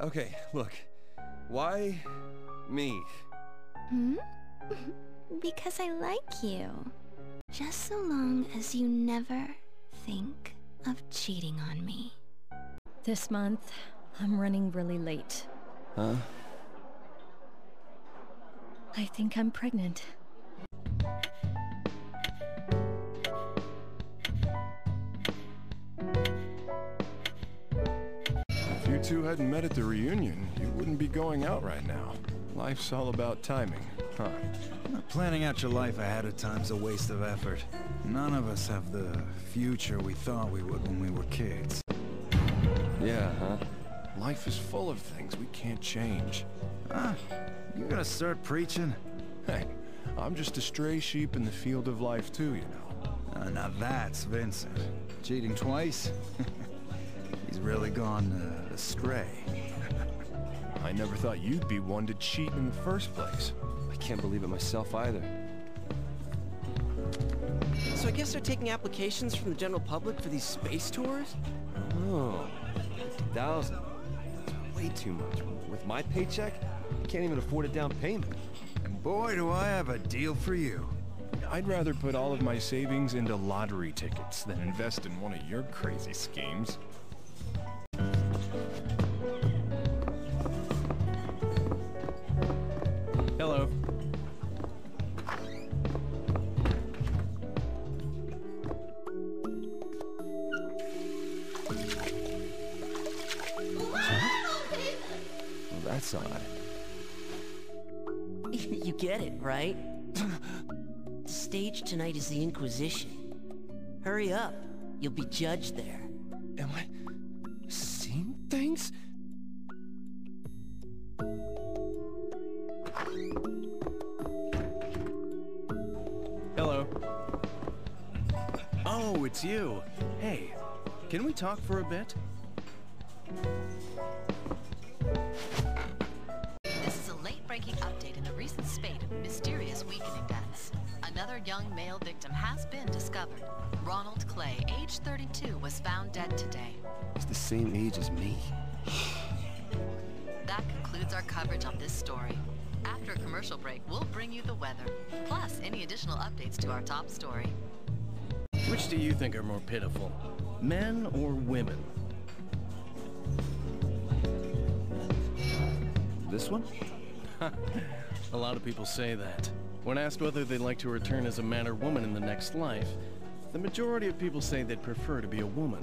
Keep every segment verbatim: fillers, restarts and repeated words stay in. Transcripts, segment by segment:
Okay, look. Why me? Hmm? Because I like you. Just so long as you never think of cheating on me. This month, I'm running really late. Huh? I think I'm pregnant. If you two hadn't met at the reunion, you wouldn't be going out right now. Life's all about timing, huh? Planning out your life ahead of time's a waste of effort. None of us have the future we thought we would when we were kids. Yeah, huh? Life is full of things we can't change. Huh? You gonna start preaching? Hey, I'm just a stray sheep in the field of life too, you know. Uh, now that's Vincent. Cheating twice? He's really gone uh, astray. I never thought you'd be one to cheat in the first place. I can't believe it myself either. So I guess they're taking applications from the general public for these space tours? Oh, fifty thousand. That's way too much. With my paycheck, I can't even afford a down payment. And boy, do I have a deal for you. I'd rather put all of my savings into lottery tickets than invest in one of your crazy schemes. Hello. That's odd. You get it, right? Stage tonight is the Inquisition. Hurry up. You'll be judged there. Am I... seeing things? Hello. Oh, it's you. Hey, can we talk for a bit? Another young male victim has been discovered. Ronald Clay, age thirty-two, was found dead today. He's the same age as me. That concludes our coverage on this story. After a commercial break, we'll bring you the weather, plus any additional updates to our top story. Which do you think are more pitiful, men or women? This one? A lot of people say that. When asked whether they'd like to return as a man or woman in the next life, the majority of people say they'd prefer to be a woman.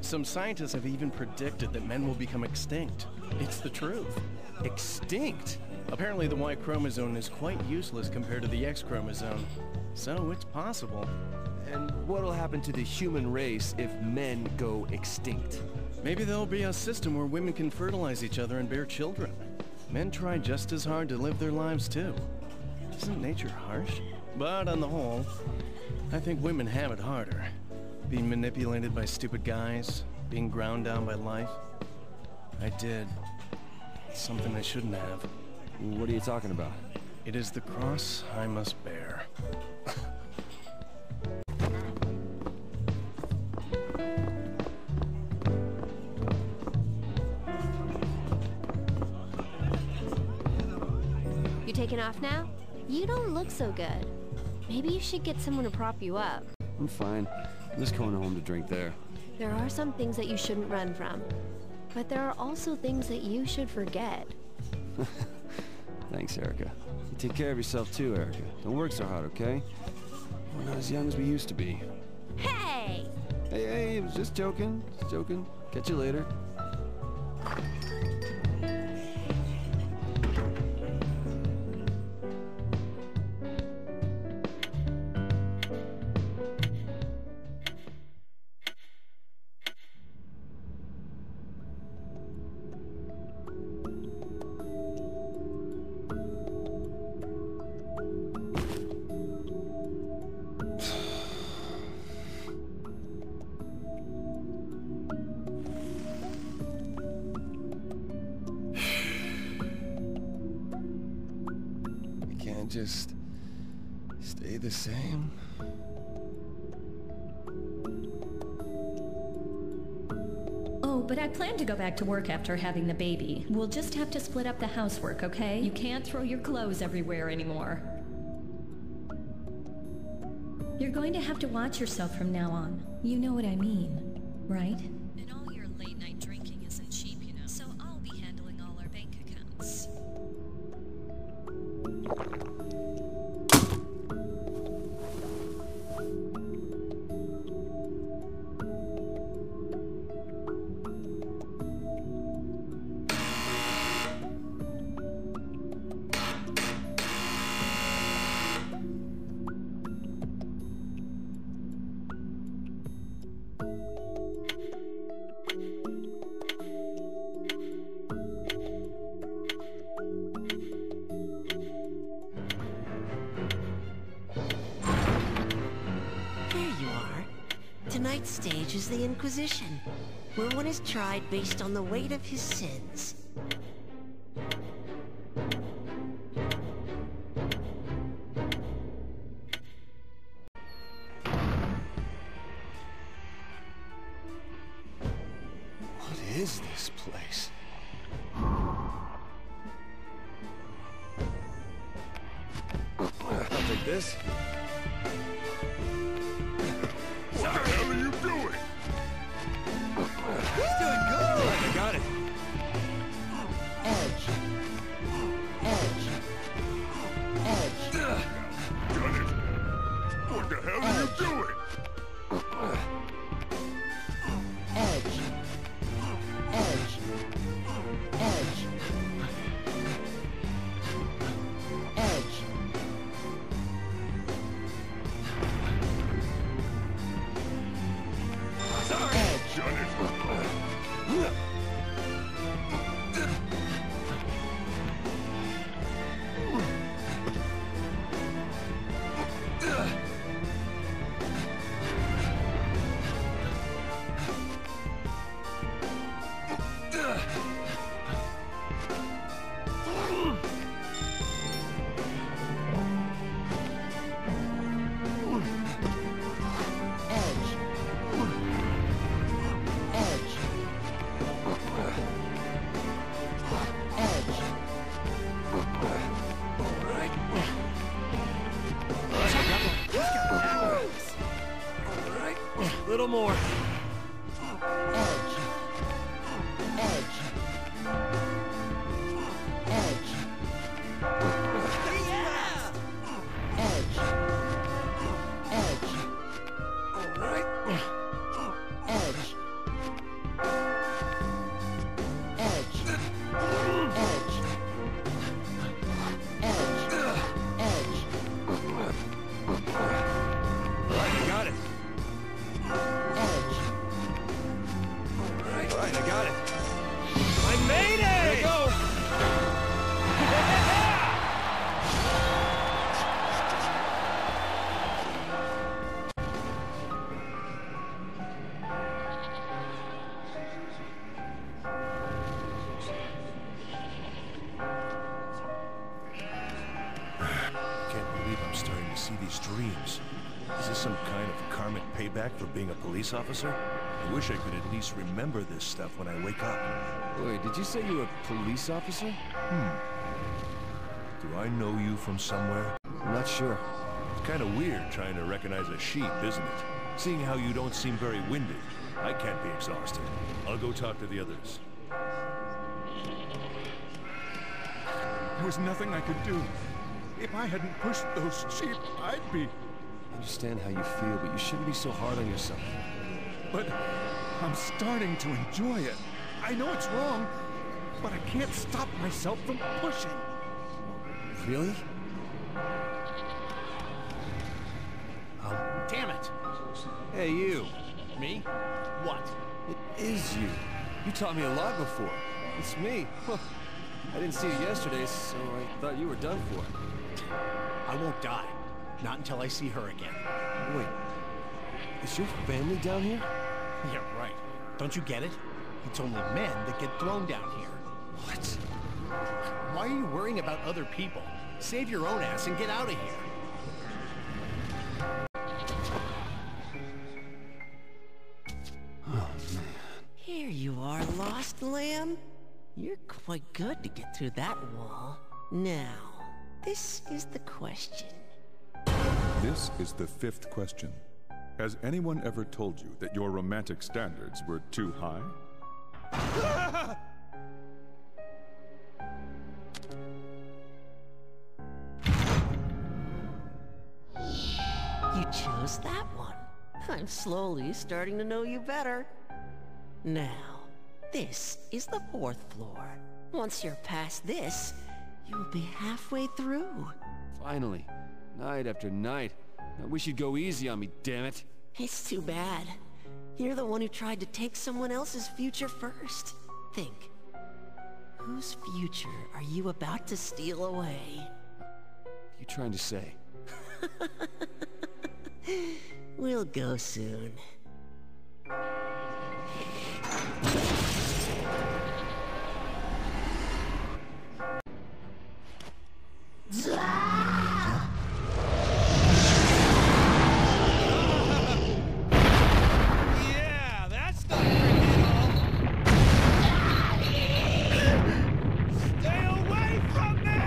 Some scientists have even predicted that men will become extinct. It's the truth. Extinct? Apparently the Y chromosome is quite useless compared to the X chromosome, so it's possible. And what'll happen to the human race if men go extinct? Maybe there'll be a system where women can fertilize each other and bear children. Men try just as hard to live their lives too. Isn't nature harsh? But on the whole, I think women have it harder. Being manipulated by stupid guys, being ground down by life. I did something I shouldn't have. What are you talking about? It is the cross I must bear. You taking off now? You don't look so good. Maybe you should get someone to prop you up. I'm fine. I'm just going home to drink there. There are some things that you shouldn't run from. But there are also things that you should forget. Thanks, Erica. You take care of yourself too, Erica. Don't work so hard, okay? We're not as young as we used to be. Hey! Hey, hey, I was just joking. Just joking. Catch you later. Just stay the same. Oh, but I plan to go back to work after having the baby. We'll just have to split up the housework, okay? You can't throw your clothes everywhere anymore. You're going to have to watch yourself from now on. You know what I mean, right? And all your late-night drinking isn't cheap, you know, so I'll be handling all our bank accounts. Tonight's stage is the Inquisition, where one is tried based on the weight of his sins. What is this place? I'll take this. Little more. For being a police officer? I wish I could at least remember this stuff when I wake up. Wait, did you say you were a police officer? Hmm. Do I know you from somewhere? I'm not sure. It's kind of weird trying to recognize a sheep, isn't it? Seeing how you don't seem very winded. I can't be exhausted. I'll go talk to the others. There was nothing I could do. If I hadn't pushed those sheep, I'd be... I understand how you feel, but you shouldn't be so hard on yourself. But I'm starting to enjoy it. I know it's wrong, but I can't stop myself from pushing. Really? Um, damn it! Hey, you. Me? What? It is you. You taught me a lot before. It's me. Huh. I didn't see you yesterday, so I thought you were done for. I won't die. Not until I see her again. Wait, is your family down here? Yeah, right. Don't you get it? It's only men that get thrown down here. What? Why are you worrying about other people? Save your own ass and get out of here. Oh, man. Here you are. quite good to get through that wall. Now, this is the question. This is the fifth question. Has anyone ever told you that your romantic standards were too high? You chose that one. I'm slowly starting to know you better. Now, this is the fourth floor. Once you're past this, you'll be halfway through. Finally. Night after night. I wish you'd go easy on me, damn it. It's too bad. You're the one who tried to take someone else's future first. Think. Whose future are you about to steal away? What are you trying to say? We'll go soon. Yeah, that's not pretty at all. Stay away from me!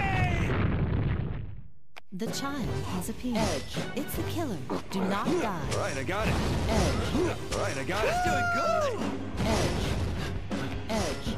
The child has appeared. Edge. It's the killer. Do not die. All right, I got it. Edge. All right, I got it. It's doing good. Edge.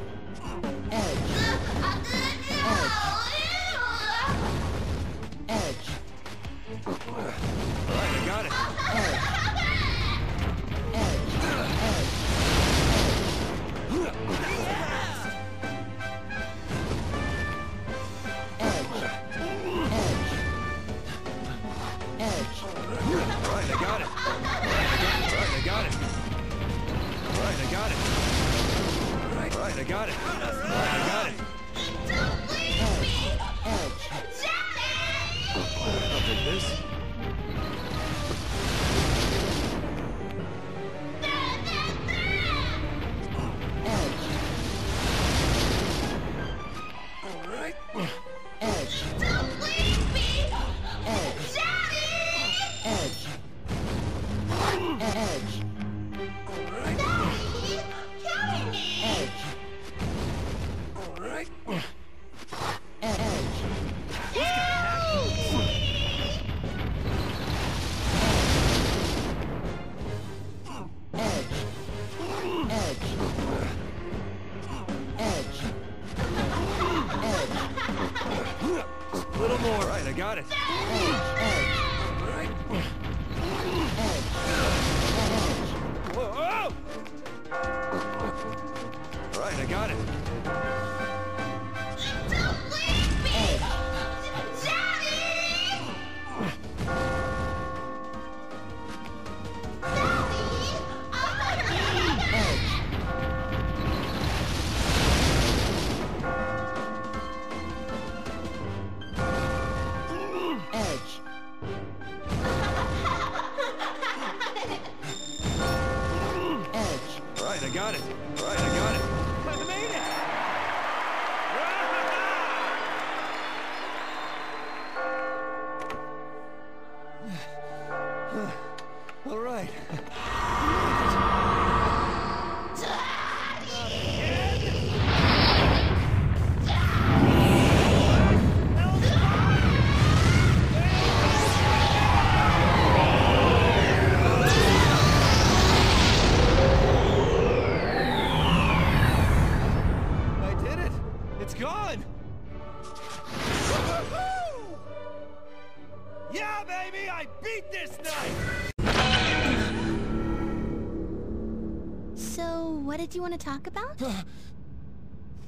Do you want to talk about? Uh,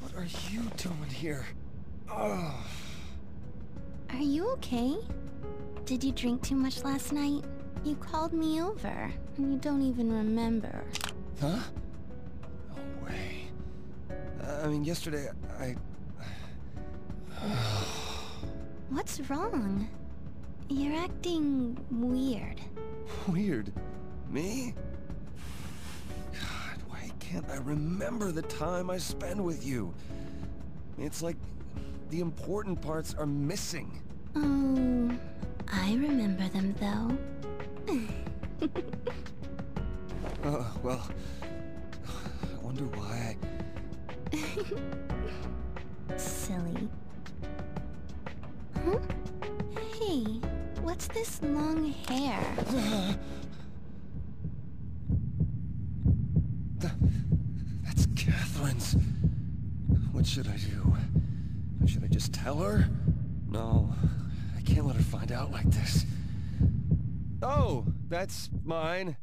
what are you doing here? Ugh. Are you okay? Did you drink too much last night? You called me over, and you don't even remember. Huh? No way. Uh, I mean, yesterday, I... What's wrong? You're acting weird. Weird? Me? Can't I remember the time I spend with you? It's like the important parts are missing. Oh, I remember them though. Oh, uh, well, I wonder why. I... silly. Huh? Hey, what's this long hair? That's Catherine's. What should I do? Should I just tell her? No, I can't let her find out like this. Oh, that's mine.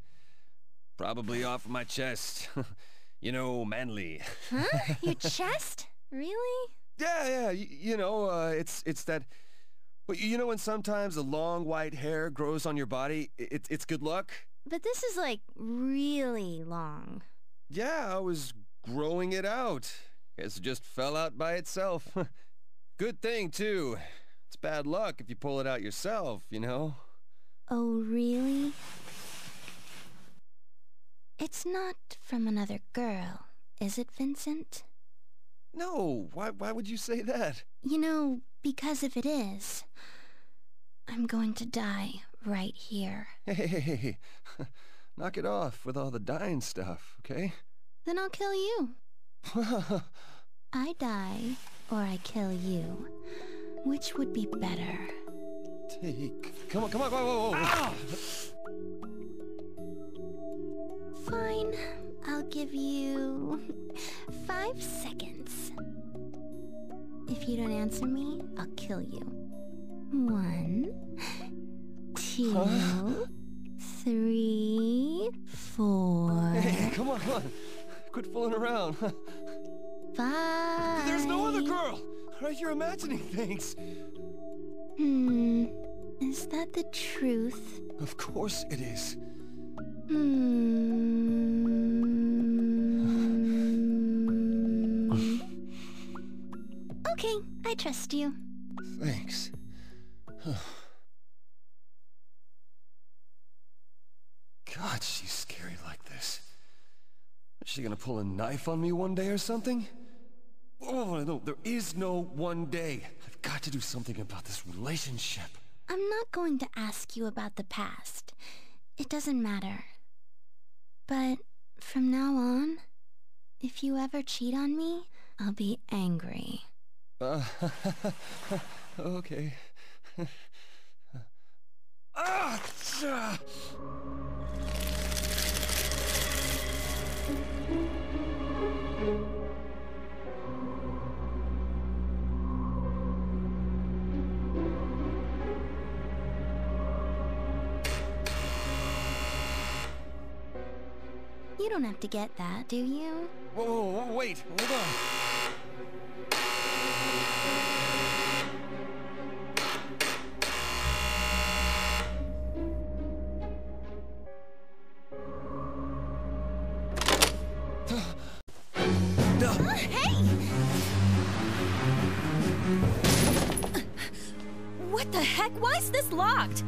Probably off my chest. You know, manly. Huh? Your chest? Really? Yeah, yeah. You, you know, uh, it's it's that. But you know, when sometimes the long white hair grows on your body, it, it's good luck. But this is like really long. Yeah, I was growing it out. Guess it just fell out by itself. Good thing too. It's bad luck if you pull it out yourself, you know. Oh, really? It's not from another girl, is it, Vincent? No, why, why would you say that? You know, because if it is, I'm going to die right here. Hey, hey, hey, hey. Knock it off with all the dying stuff, okay? Then I'll kill you. I die, or I kill you. Which would be better? Take... Come on, come on, whoa, whoa, whoa! Fine. I'll give you five seconds. If you don't answer me, I'll kill you. One, two, huh? three, four. Hey, come on, come on. Quit fooling around. Bye. There's no other girl. All right, you're imagining things. Hmm. Is that the truth? Of course it is. Mm. Okay, I trust you. Thanks. God, she's scary like this. Is she gonna pull a knife on me one day or something? Oh, no, there is no one day. I've got to do something about this relationship. I'm not going to ask you about the past. It doesn't matter. But from now on, if you ever cheat on me, I'll be angry. Uh, okay. Ah! You don't have to get that, do you? Whoa, whoa, whoa, wait, hold on. No. Uh, hey! What the heck? Why is this locked?